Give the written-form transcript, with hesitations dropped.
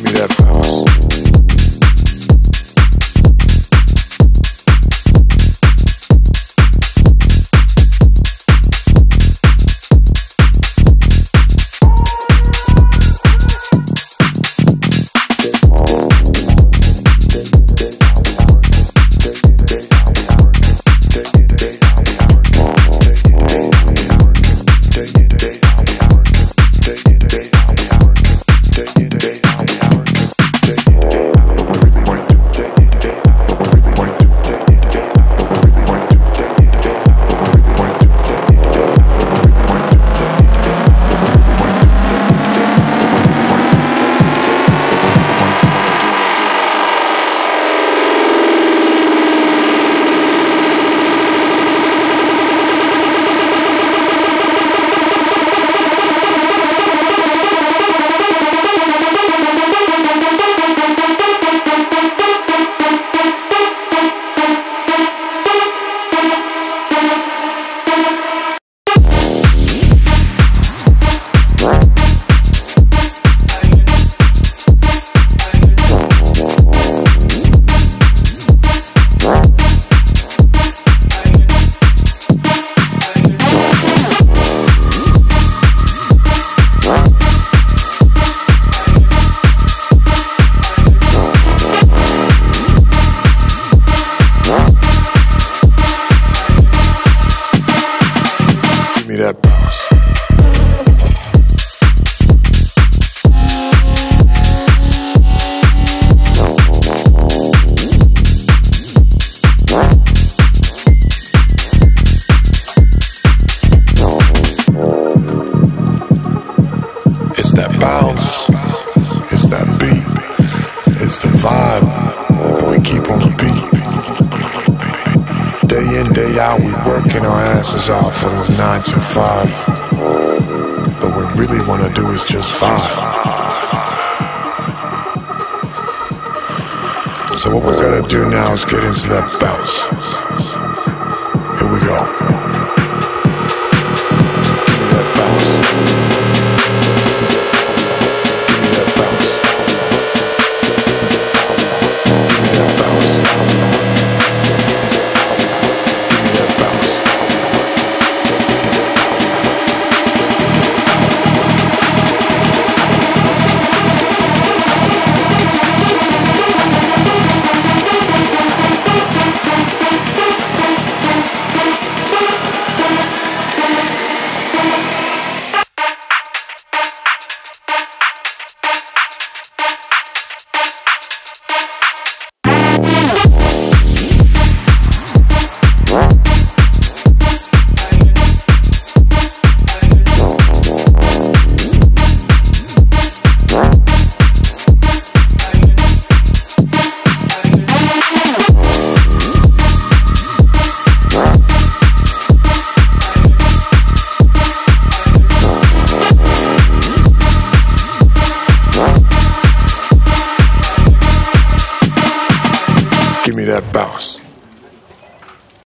That boss. It's that bounce, it's that beat, it's the vibe that we keep on repeating. Day in, day out, we working our asses off for those 9 to 5. But what we really wanna do is just vibe. So what we're gonna do now is get into that bounce. Here we go.